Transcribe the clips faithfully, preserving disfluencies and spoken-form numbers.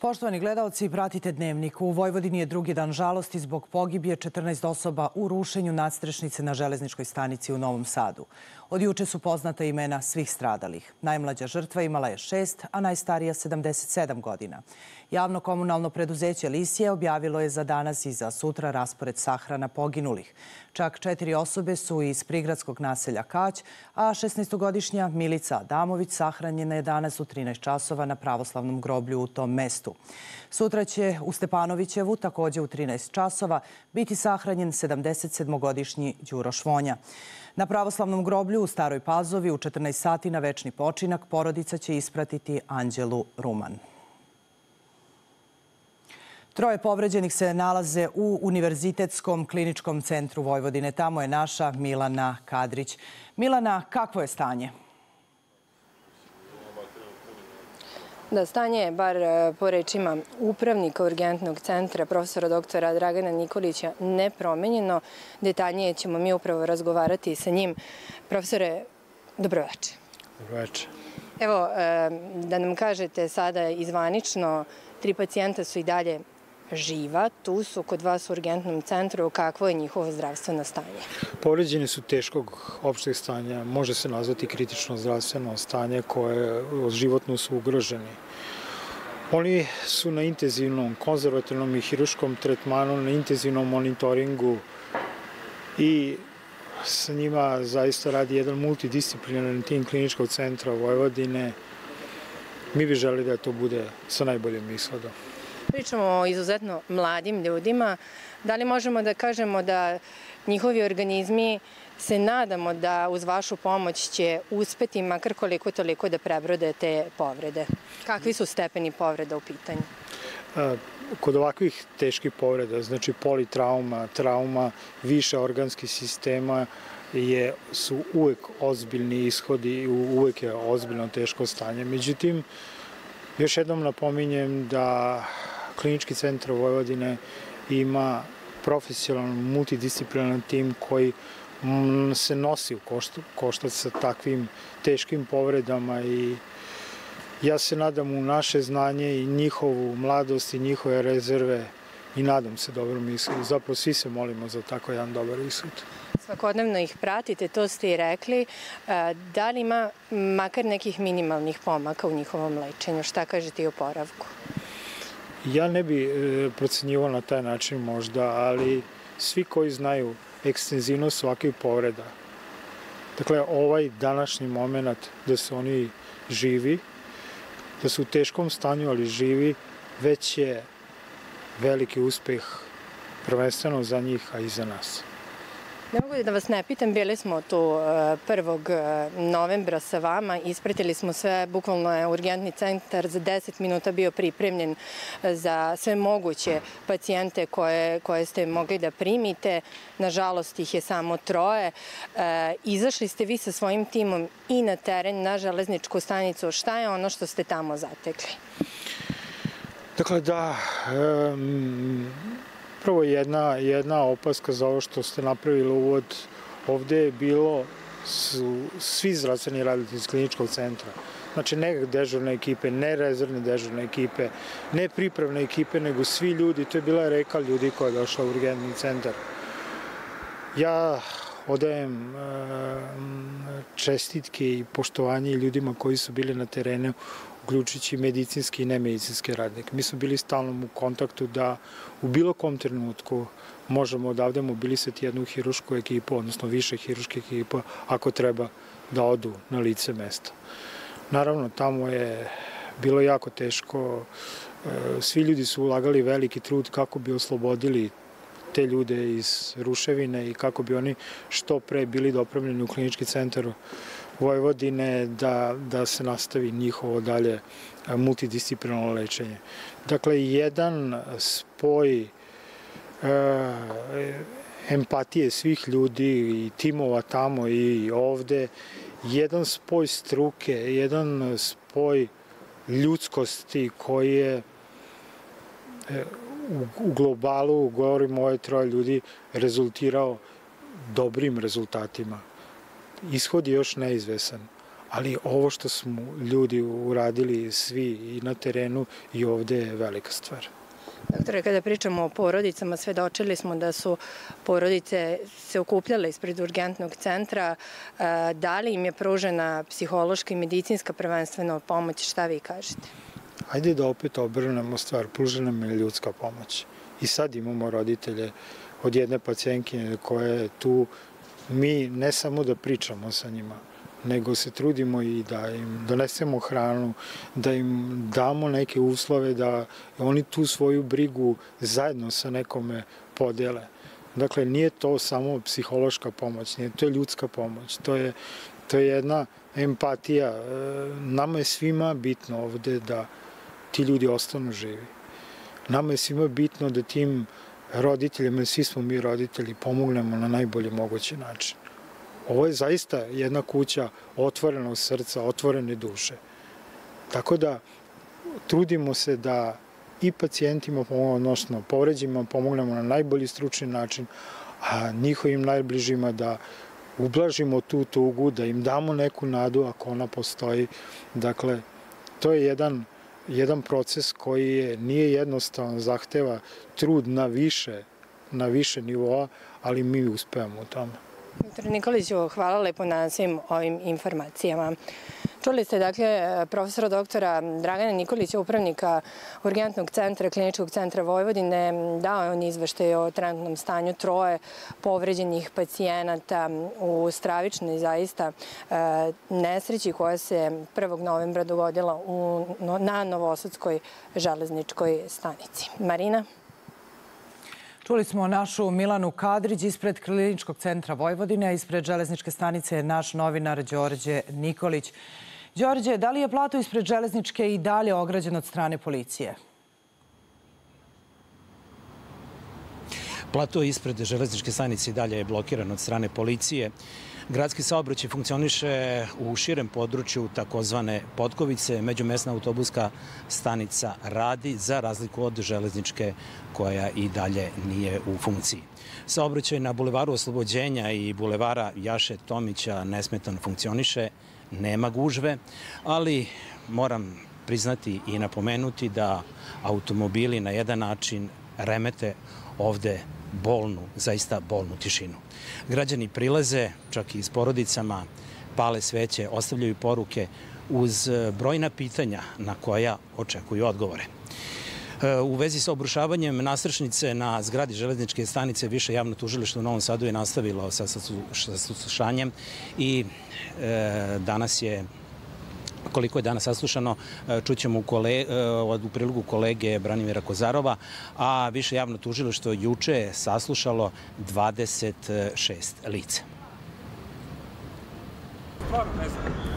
Poštovani gledalci, pratite Dnevnik. U Vojvodini je drugi dan žalosti zbog pogibije četrnaest osoba u rušenju nadstrešnice na železničkoj stanici u Novom Sadu. Od juče su poznata imena svih stradalih. Najmlađa žrtva imala je šest, a najstarija sedamdeset sedam godina. Javno komunalno preduzeće Lisije objavilo je za danas i za sutra raspored sahrana poginulih. Čak četiri osobe su iz prigradskog naselja Kać, a šesnaestogodišnja Milica Adamović sahranjena je danas u trinaest časova na pravoslavnom groblju u tom mestu. Sutra će u Stepanovićevu, također u trinaest časova, biti sahranjen sedamdesetsedmogodišnji Đuro Švonja. Na pravoslavnom groblju u Staroj Pazovi u četrnaest sati na večni počinak porodica će ispratiti Anđelu Ruman. Troje povređenih se nalaze u Univerzitetskom kliničkom centru Vojvodine. Tamo je naša Milana Kadrić. Milana, kakvo je stanje? Da, stanje je, bar po rečima upravnika urgentnog centra, profesora doktora Dragana Nikolića, nepromenjeno. Detaljnije ćemo mi upravo razgovarati sa njim. Profesore, dobroveče. Dobroveče. Evo, da nam kažete sada izvanično, tri pacijenta su i dalje živa, tu su kod vas u urgentnom centru, kakvo je njihovo zdravstveno stanje? Povređeni su teškog opšteg stanja, može se nazvati kritično zdravstveno stanje koje životno su ugroženi. Oni su na intenzivnom, konzervativnom i hiruškom tretmanu, na intenzivnom monitoringu i sa njima zaista radi jedan multidisciplinarni tim kliničkog centra Vojvodine. Mi bi želeli da to bude sa najboljim ishodom. Pričamo o izuzetno mladim ljudima. Da li možemo da kažemo da njihovi organizmi, se nadamo da uz vašu pomoć će uspeti makar koliko toliko da prebrode te povrede? Kakvi su stepeni povreda u pitanju? Kod ovakvih teških povreda, znači politrauma, trauma, više organskih sistema, su uvek ozbiljni ishodi i uvek je ozbiljno teško stanje. Međutim, još jednom napominjem da Klinički centar Vojvodine ima profesionalan, multidisciplinaran tim koji se nosi u koštac sa takvim teškim povredama i ja se nadam u naše znanje i njihovu mladost i njihove rezerve i nadam se dobrom ishodu. Zapravo svi se molimo za tako jedan dobar ishod. Svakodnevno ih pratite, to ste i rekli. Da li ima makar nekih minimalnih pomaka u njihovom lečenju? Šta kažete i o oporavku? Ja ne bih procenjivao na taj način možda, ali svi koji znaju ekstenzivnost svakih povreda, dakle ovaj današnji moment da su oni živi, da su u teškom stanju, ali živi, već je veliki uspeh prvenstveno za njih, a i za nas. Ne mogu da vas ne pitam, bili smo tu prvog novembra sa vama, ispratili smo sve, bukvalno je urgentni centar za deset minuta bio pripremljen za sve moguće pacijente koje, koje ste mogli da primite. Nažalost, ih je samo troje. E, izašli ste vi sa svojim timom i na teren, na železničku stanicu. Šta je ono što ste tamo zatekli? Dakle, da... Um... Prvo jedna, jedna opaska za ovo što ste napravili uvod. Ovde je bilo su, svi zdravstveni radnici iz kliničkog centra. Znači ne dežurne ekipe, ne rezervne dežurne ekipe, ne pripravne ekipe, nego svi ljudi. To je bila reka ljudi koja je došla u urgentni centar. Ja odajem e, čestitke i poštovanje ljudima koji su bili na terenu, uključujući medicinski i nemedicinski radnik. Mi smo bili stalno u kontaktu da u bilo kom trenutku možemo odavde mobilisati jednu hirušku ekipu, odnosno više hiruških ekipa, ako treba da odu na lice mesta. Naravno, tamo je bilo jako teško. Svi ljudi su ulagali veliki trud kako bi oslobodili te ljude iz ruševine i kako bi oni što pre bili dopremljeni u klinički centar Vojvodine da, da se nastavi njihovo dalje multidisciplinarno lečenje. Dakle, jedan spoj e, empatije svih ljudi i timova tamo i ovde, jedan spoj struke, jedan spoj ljudskosti koji je e, u, u globalu, govorimo ove troje ljudi, rezultirao dobrim rezultatima. Ishod je još neizvesan, ali ovo što smo ljudi uradili svi i na terenu i ovde je velika stvar. Doktore, kada pričamo o porodicama, svedočili smo da su porodice se okupljale ispred urgentnog centra. Da li im je pružena psihološka i medicinska prvenstveno pomoć? Šta vi kažete? Hajde da opet obrnemo stvar. Pružena nam je ljudska pomoć. I sad imamo roditelje od jedne pacijentkinje koja je tu. Mi ne samo da pričamo sa njima, nego se trudimo i da im donesemo hranu, da im damo neke uslove, da oni tu svoju brigu zajedno sa nekome podele. Dakle, nije to samo psihološka pomoć, nije to ljudska pomoć, to je, to je jedna empatija. Nama je svima bitno ovde da ti ljudi ostanu živi. Nama je svima bitno da tim roditeljima, svi smo mi roditelji, pomognemo na najbolji mogući način. Ovo je zaista jedna kuća otvorenog srca, otvorene duše. Tako da trudimo se da i pacijentima, odnosno povređenima, pomognemo na najbolji stručni način, a njihovim najbližima da ublažimo tu tugu, da im damo neku nadu ako ona postoji. Dakle, to je jedan, jedan proces koji je, nije jednostavan, zahteva trud na više, na više nivoa, ali mi uspevamo u tome. Đorđe Nikoliću, hvala lepo na svim ovim informacijama. Čuli ste, dakle, profesora doktora Dragana Nikolića, upravnika Urgentnog centra, kliničkog centra Vojvodine. Dao je on izveštaj o trenutnom stanju troje povređenih pacijenata u stravičnoj zaista nesreći koja se prvog novembra dogodila na Novosadskoj železničkoj stanici. Marina? Čuli smo našu Milanu Kadrić ispred Kliničkog centra Vojvodine, a ispred železničke stanice je naš novinar Đorđe Nikolić. Đorđe, da li je plato ispred železničke i dalje ograđen od strane policije? Plato ispred železničke stanice i dalje je blokiran od strane policije. Gradski saobraćaj funkcioniše u širem području takozvane Potkovice. Međumesna autobuska stanica radi, za razliku od železničke koja i dalje nije u funkciji. Saobraćaj na Bulevaru Oslobođenja i Bulevara Jaše Tomića nesmetano funkcioniše, nema gužve, ali moram priznati i napomenuti da automobili na jedan način remete ovde bolnu, zaista bolnu tišinu. Građani prilaze, čak i s porodicama, pale sveće, ostavljaju poruke uz brojna pitanja na koja očekuju odgovore. U vezi sa obrušavanjem nastrešnice na zgradi železničke stanice Više javno tužilaštvo u Novom Sadu je nastavilo sa saslušanjem i e, danas je, koliko je danas saslušano, čućemo u, kole, u prilogu kolege Branimira Kozarova, a Više javno tužilaštvo juče je saslušalo dvadeset šest lica.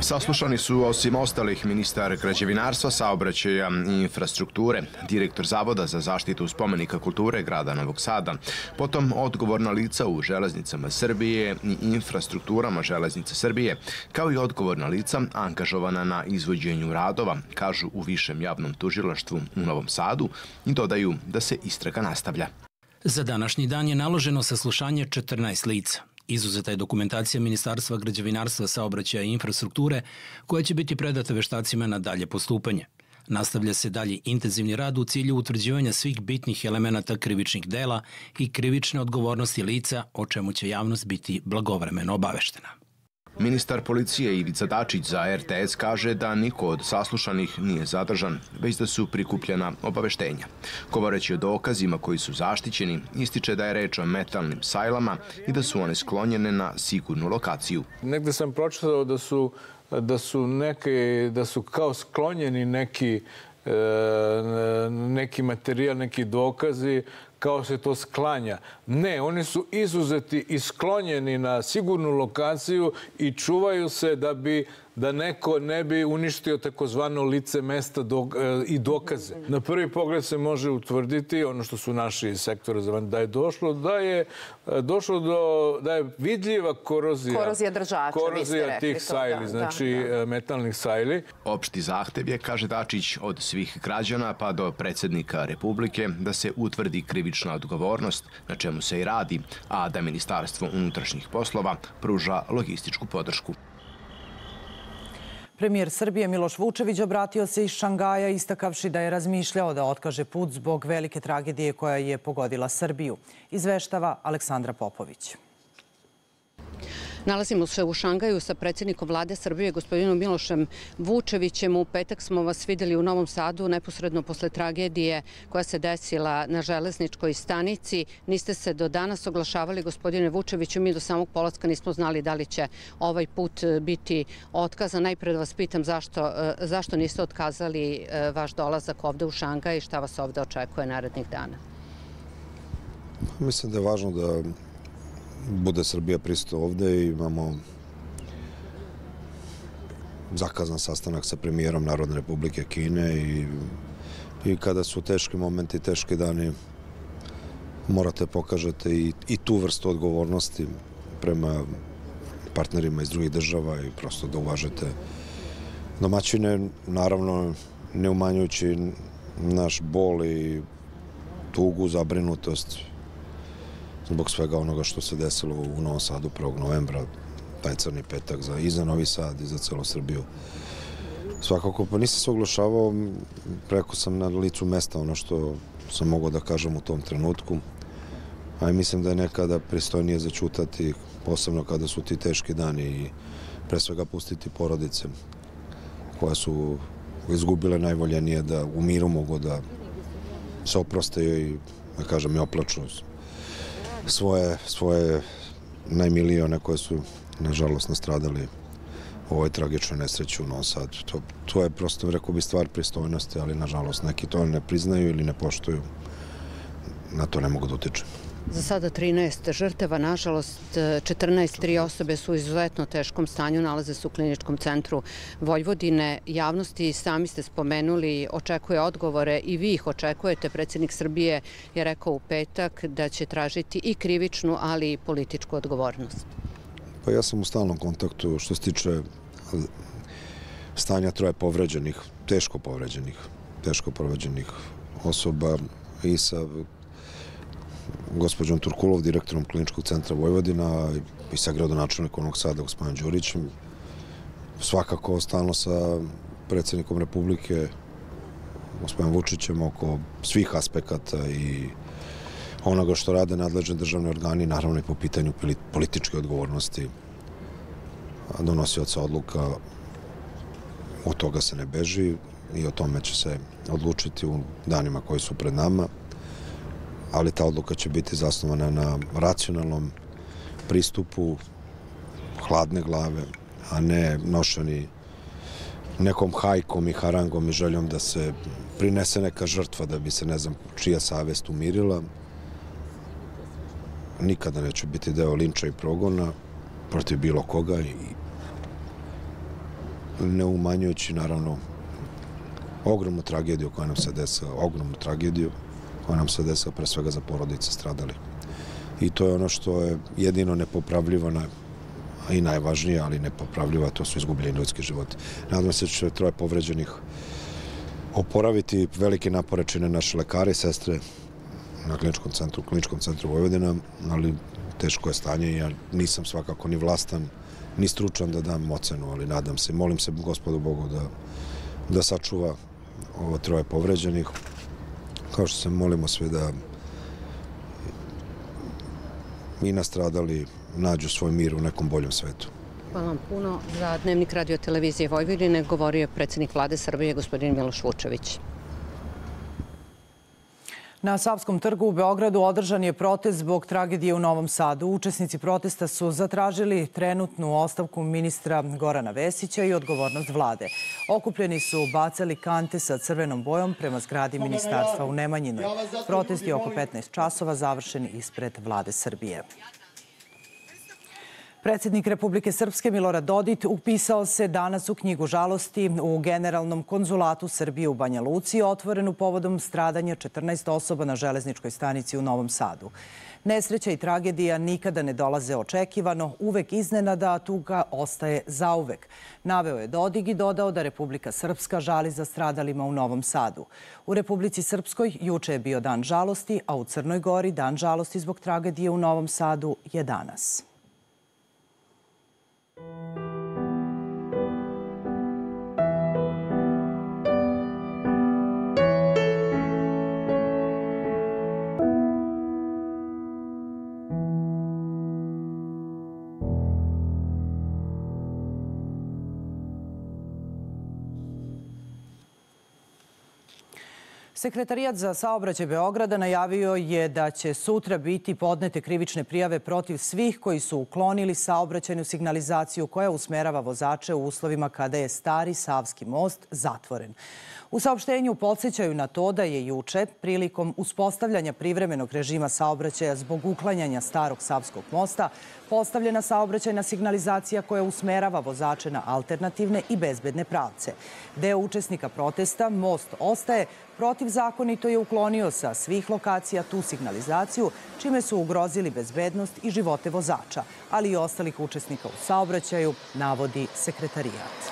Saslušani su, osim ostalih, ministar građevinarstva, saobraćaja i infrastrukture, direktor Zavoda za zaštitu spomenika kulture grada Novog Sada, potom odgovorna lica u železnicama Srbije i infrastrukturama železnice Srbije, kao i odgovorna lica angažovana na izvođenju radova, kažu u Višem javnom tužilaštvu u Novom Sadu i dodaju da se istraga nastavlja. Za današnji dan je naloženo saslušanje četrnaest lica. Izuzeta je dokumentacija Ministarstva građevinarstva, saobraćaja i infrastrukture, koja će biti predata veštacima na dalje postupanje. Nastavlja se dalji intenzivni rad u cilju utvrđivanja svih bitnih elemenata krivičnih dela i krivične odgovornosti lica, o čemu će javnost biti blagovremeno obaveštena. Ministar policije Ivica Dačić za R T S kaže da niko od saslušanih nije zadržan, već da su prikupljena obaveštenja. Govoreći o dokazima koji su zaštićeni, ističe da je reč o metalnim sajlama i da su one sklonjene na sigurnu lokaciju. Negde sam pročitao da su, da su, neke, da su kao sklonjeni neki, neki materijal, neki dokazi, kao se to sklanja. Ne, oni su izuzeti i sklonjeni na sigurnu lokaciju i čuvaju se da bi da neko ne bi uništio takozvano lice mesta i dokaze. Na prvi pogled se može utvrditi, ono što su naši sektori za van, da je došlo, da je došlo do, da je vidljiva korozija. Korozija držača, vi ste rekli to. Korozija tih sajli, znači metalnih sajli. Opšti zahtev je, kaže Dačić, od svih građana pa do predsjednika Republike da se utvrdi krivična odgovornost, na čemu se i radi, a da Ministarstvo unutrašnjih poslova pruža logističku podršku. Premijer Srbije Miloš Vučević obratio se iz Šangaja istakavši da je razmišljao da otkaže put zbog velike tragedije koja je pogodila Srbiju. Izveštava Aleksandra Popović. Nalazimo se u Šangaju sa predsjednikom vlade Srbije, gospodinom Milošem Vučevićem. U petak smo vas vidjeli u Novom Sadu, neposredno posle tragedije koja se desila na železničkoj stanici. Niste se do danas oglašavali, gospodine Vučeviću. Mi do samog polaska nismo znali da li će ovaj put biti otkazan. Najpred vas pitam zašto, zašto niste otkazali vaš dolazak ovde u Šangaj i šta vas ovde očekuje narednih dana? Mislim da je važno da bude Srbija prisutna ovde i imamo zakazan sastanak sa premijerom Narodne republike Kine i kada su teški momenti, teški dani, morate pokažete i tu vrstu odgovornosti prema partnerima iz drugih država i prosto da uvažete domaćine, naravno ne umanjujući naš bol i tugu, zabrinutost zbog svega onoga što se desilo u Novom Sadu prvog novembra, taj crni petak i za Novi Sad i za celu Srbiju. Svakako, pa nisam se oglašavao, preko sam na licu mesta ono što sam mogao da kažem u tom trenutku, a mislim da je nekada pristojnije zaćutati, posebno kada su ti teški dani i pre svega pustiti porodice koja su izgubile najvoljenije da u miru mogu da se oproste i da kažem i oplaču svoje, svoje najmilije, one koje su, nažalost, nastradali u ovoj tragičnoj nesreći u Novom Sadu. To, to je prosto, rekao bi, stvar pristojnosti, ali, nažalost, neki to ne priznaju ili ne poštuju. Na to ne mogu da utičem. Za sada trinaest žrtava, nažalost, četrnaest osobe su u izuzetno teškom stanju, nalaze se u Kliničkom centru Vojvodine. Javnosti, sami ste spomenuli, očekuje odgovore i vi ih očekujete. Predsjednik Srbije je rekao u petak da će tražiti i krivičnu, ali i političku odgovornost. Pa ja sam u stalnom kontaktu što se tiče stanja troje povređenih, teško povređenih, teško povređenih osoba i sa gospođom Turkulov, direktorom Kliničkog centra Vojvodina i sa gradonačelnikom Novog Sada, gospodinom Đurićem. Svakako, stalno sa predsjednikom Republike, gospodinom Vučićem, oko svih aspekata i onoga što rade nadležne državne organi, naravno i po pitanju političke odgovornosti donosioca odluka. Od toga se ne beži i o tome će se odlučiti u danima koji su pred nama. Ali ta odluka će biti zasnovana na racionalnom pristupu hladne glave, a ne nošeni nekom hajkom i harangom i željom da se prinese neka žrtva da bi se ne znam čija savest umirila. Nikada neću biti deo linča i progona protiv bilo koga, ne umanjujući naravno ogromnu tragediju koja nam se desila, ogromnu tragediju koja nam se desila pre svega za porodice stradali. I to je ono što je jedino nepopravljivo i najvažnije, ali nepopravljivo, to su izgubljeni ljudski životi. Nadam se da će troje povređenih oporaviti, velike napore čine naše lekare i sestre na kliničkom centru, kliničkom centru Vojvodina, ali teško je stanje i ja nisam svakako ni vlastan, ni stručan da dam ocenu, ali nadam se. Molim se Gospodu Bogu da, da sačuva ovo troje povređenih. Kao što se molimo sve da i nastradali nađu svoj mir u nekom boljem svetu. Hvala vam puno. Za Dnevnik Radio-televizije Vojvodine govorio je predsjednik vlade Srbije, gospodin Miloš Vučević. Na Savskom trgu u Beogradu održan je protest zbog tragedije u Novom Sadu. Učesnici protesta su zatražili trenutnu ostavku ministra Gorana Vesića i odgovornost vlade. Okupljeni su bacali kante sa crvenom bojom prema zgradi ministarstva u Nemanjinoj. Protest je oko petnaest časova završen ispred vlade Srbije. Predsjednik Republike Srpske Milorad Dodik upisao se danas u knjigu žalosti u Generalnom konzulatu Srbije u Banja Luci, otvorenu povodom stradanja četrnaest osoba na železničkoj stanici u Novom Sadu. Nesreća i tragedija nikada ne dolaze očekivano, uvek iznenada, a tuga ostaje zauvek. Naveo je Dodik i dodao da Republika Srpska žali za stradalima u Novom Sadu. U Republici Srpskoj juče je bio dan žalosti, a u Crnoj Gori dan žalosti zbog tragedije u Novom Sadu je danas. Sekretarijat za saobraćaj Beograda najavio je da će sutra biti podnete krivične prijave protiv svih koji su uklonili saobraćajnu signalizaciju koja usmerava vozače u uslovima kada je stari Savski most zatvoren. U saopštenju podsjećaju na to da je juče prilikom uspostavljanja privremenog režima saobraćaja zbog uklanjanja starog Savskog mosta postavljena saobraćajna signalizacija koja usmerava vozače na alternativne i bezbedne pravce. Deo učesnika protesta most ostaje protivzakonito je uklonio sa svih lokacija tu signalizaciju, čime su ugrozili bezbednost i živote vozača, ali i ostalih učesnika u saobraćaju, navodi sekretarijat.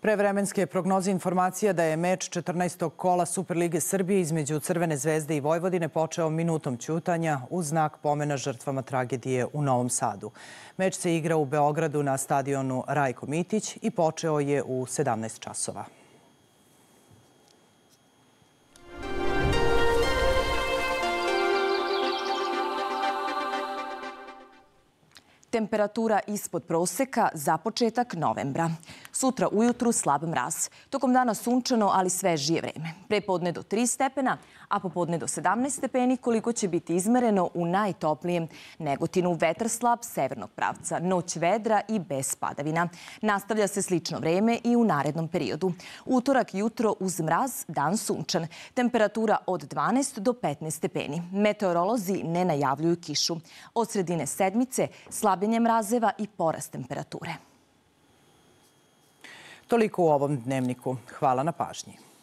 Prevremenske prognoze informacija da je meč četrnaestog kola Superlige Srbije između Crvene zvezde i Vojvodine počeo minutom ćutanja u znak pomena žrtvama tragedije u Novom Sadu. Meč se igra u Beogradu na stadionu Rajko Mitić i počeo je u sedamnaest časova. Temperatura ispod proseka za početak novembra. Sutra ujutru slab mraz. Tokom dana sunčano, ali svežije vreme. Prepodne do tri stepena, a popodne do sedamnaest stepeni, koliko će biti izmereno u najtoplijem Negotinu. Vetar slab severnog pravca, noć vedra i bez padavina. Nastavlja se slično vreme i u narednom periodu. Utorak jutro uz mraz, dan sunčan. Temperatura od dvanaest do petnaest stepeni. Meteorolozi ne najavljuju kišu. Od sredine sedmice slabljenje mrazeva i porast temperature. Toliko u ovom dnevniku. Hvala na pažnji.